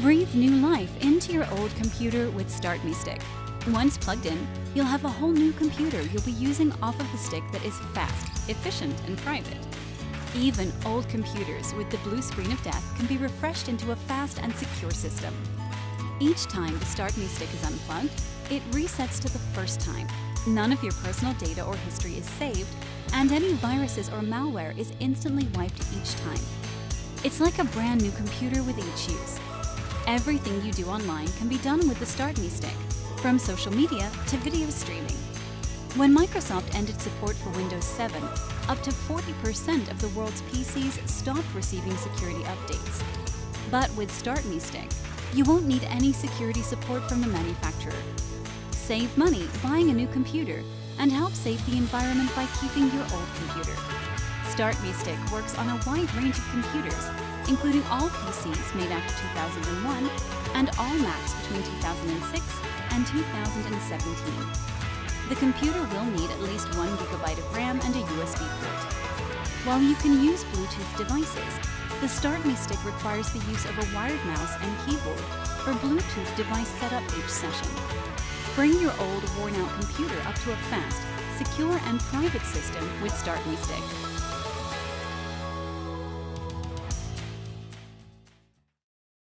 Breathe new life into your old computer with StartMeStick. Once plugged in, you'll have a whole new computer you'll be using off of a stick that is fast, efficient, and private. Even old computers with the blue screen of death can be refreshed into a fast and secure system. Each time the StartMeStick is unplugged, it resets to the first time. None of your personal data or history is saved, and any viruses or malware is instantly wiped each time. It's like a brand new computer with each use. Everything you do online can be done with the StartMeStick, from social media to video streaming. When Microsoft ended support for Windows 7, up to 40% of the world's PCs stopped receiving security updates. But with StartMeStick, you won't need any security support from the manufacturer. Save money buying a new computer and help save the environment by keeping your old computer. StartMeStick works on a wide range of computers, including all PCs made after 2001 and all Macs between 2006 and 2017. The computer will need at least 1 GB of RAM and a USB port. While you can use Bluetooth devices, the StartMeStick requires the use of a wired mouse and keyboard for Bluetooth device setup each session. Bring your old, worn-out computer up to a fast, secure, and private system with StartMeStick.